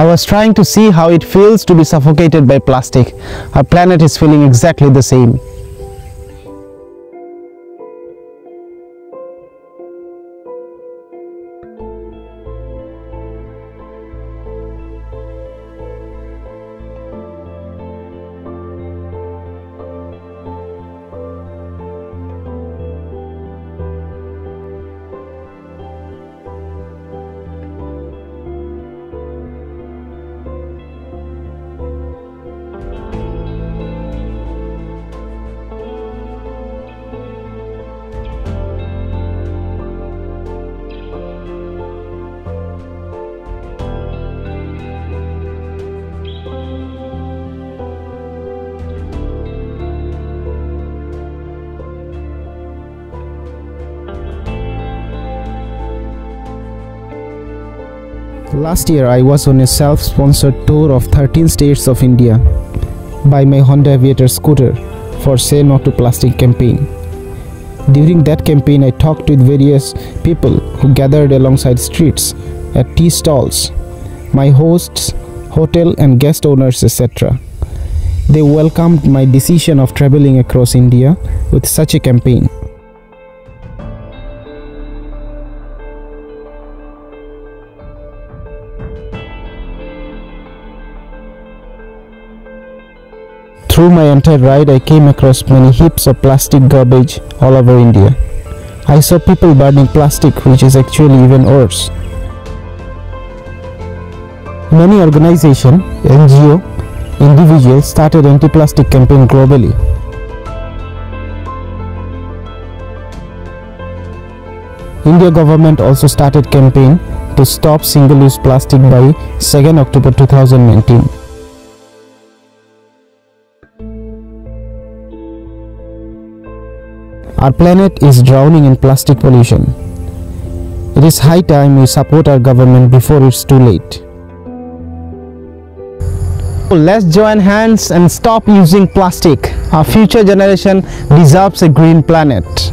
I was trying to see how it feels to be suffocated by plastic. Our planet is feeling exactly the same. Last year, I was on a self-sponsored tour of 13 states of India by my Honda Aviator scooter for Say No to Plastic campaign. During that campaign, I talked with various people who gathered alongside streets, at tea stalls, my hosts, hotel and guest owners, etc. They welcomed my decision of traveling across India with such a campaign. Through my entire ride, I came across many heaps of plastic garbage all over India. I saw people burning plastic, which is actually even worse. Many organizations, NGOs, individuals started anti-plastic campaign globally. India government also started campaign to stop single-use plastic by 2nd October 2019. Our planet is drowning in plastic pollution. It is high time we support our government before it's too late. Let's join hands and stop using plastic. Our future generation deserves a green planet.